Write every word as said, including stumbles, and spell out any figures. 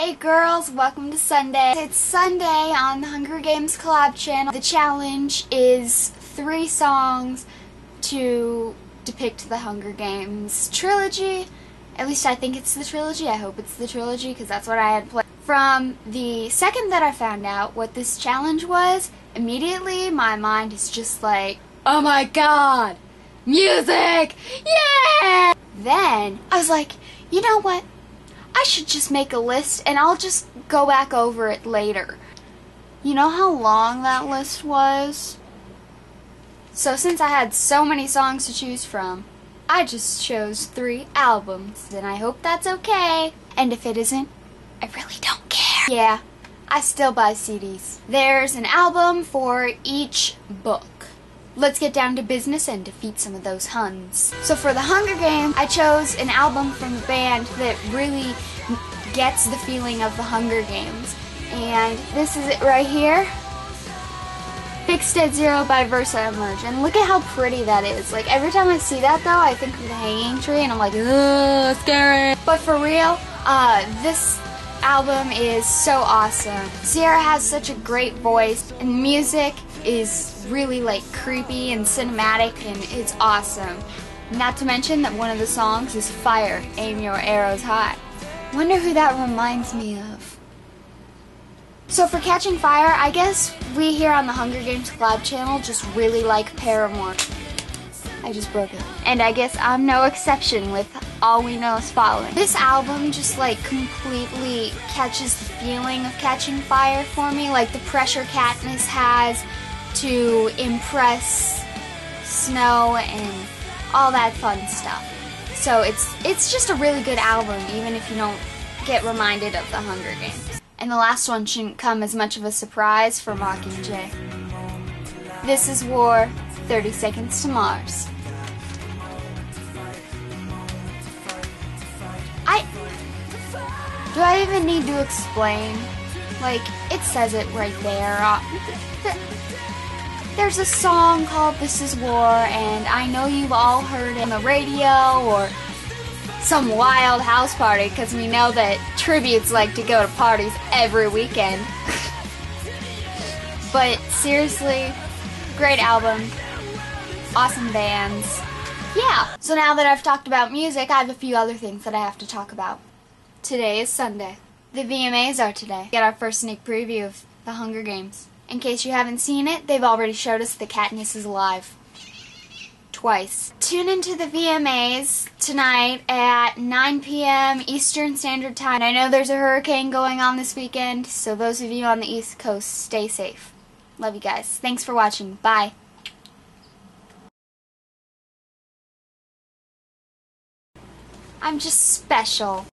Hey girls, welcome to Sunday. It's Sunday on the Hunger Games collab channel. The challenge is three songs to depict the Hunger Games trilogy. At least I think it's the trilogy. I hope it's the trilogy because that's what I had played. From the second that I found out what this challenge was, immediately my mind is just like, oh my god, music! Yeah! Then I was like, you know what? I should just make a list and I'll just go back over it later. You know how long that list was? So since I had so many songs to choose from, I just chose three albums, and I hope that's okay. And if it isn't, I really don't care. Yeah, I still buy C Ds. There's an album for each book. Let's get down to business and defeat some of those Huns. So for the Hunger Games, I chose an album from the band that really gets the feeling of the Hunger Games. And this is it right here. Fixed at Zero by VersaEmerge. And look at how pretty that is. Like, every time I see that though, I think of the hanging tree and I'm like, ugh, scary. But for real, uh, this album is so awesome. Sierra has such a great voice, and the music is really like creepy and cinematic, and it's awesome. Not to mention that one of the songs is Fire, Aim Your Arrows High. Wonder who that reminds me of. So for Catching Fire, I guess we here on the Hunger Games collab channel just really like Paramore. I just broke it. And I guess I'm no exception with All We Know Is Falling. This album just like completely catches the feeling of Catching Fire for me, like the pressure Katniss has to impress Snow and all that fun stuff. So it's it's just a really good album, even if you don't get reminded of the Hunger Games. And the last one shouldn't come as much of a surprise for Mockingjay. This is War, thirty Seconds to Mars. I... Do I even need to explain? Like, it says it right there. Uh, there's a song called This Is War, and I know you've all heard it on the radio or some wild house party, because we know that tributes like to go to parties every weekend. But seriously, great album. Awesome bands. Yeah. So now that I've talked about music, I have a few other things that I have to talk about. Today is Sunday. The V M As are today. Get our first sneak preview of The Hunger Games. In case you haven't seen it, they've already showed us that Katniss is alive. Twice. Tune into the V M As tonight at nine p m Eastern Standard Time. I know there's a hurricane going on this weekend, so those of you on the East Coast, stay safe. Love you guys. Thanks for watching. Bye. I'm just special.